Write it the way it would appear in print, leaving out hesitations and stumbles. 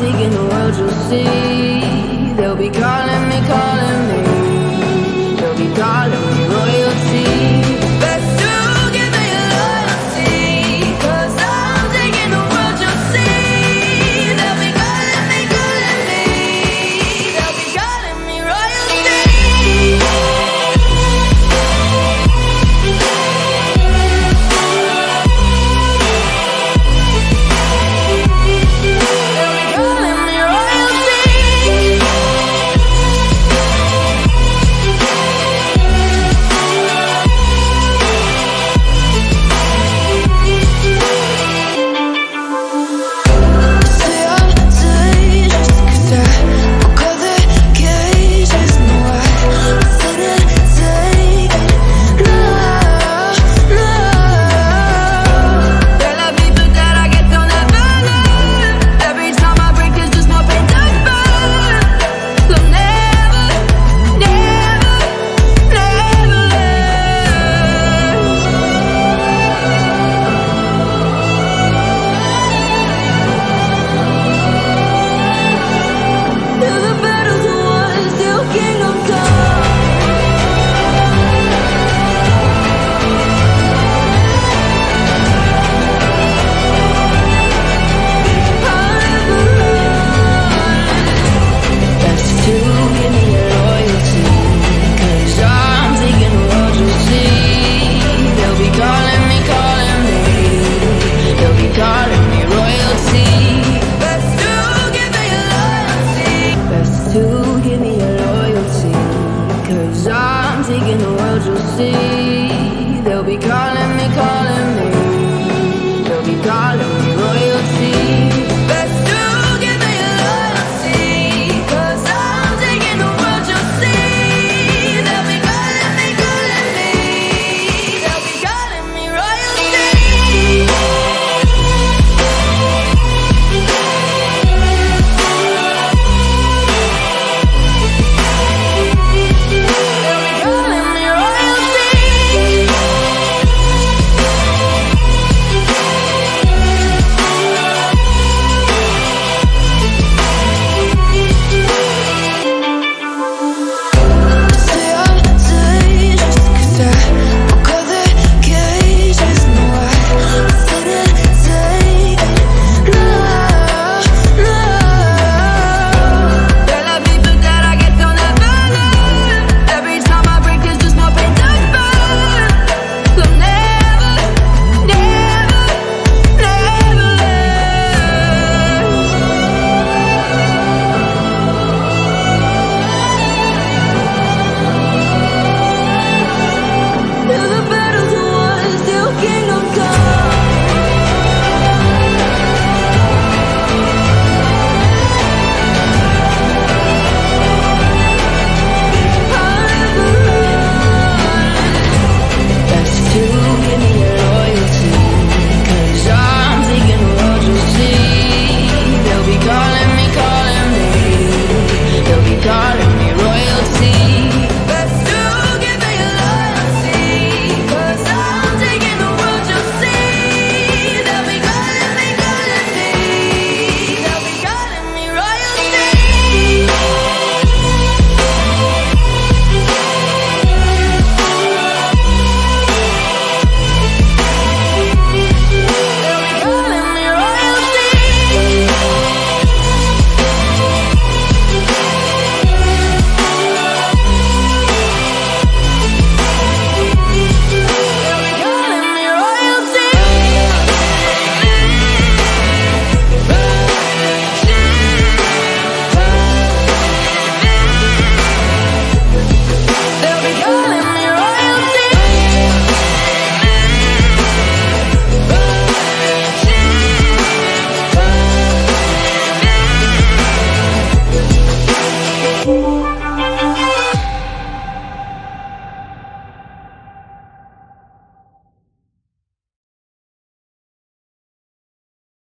music in the world you'll see. They'll be calling me, calling me.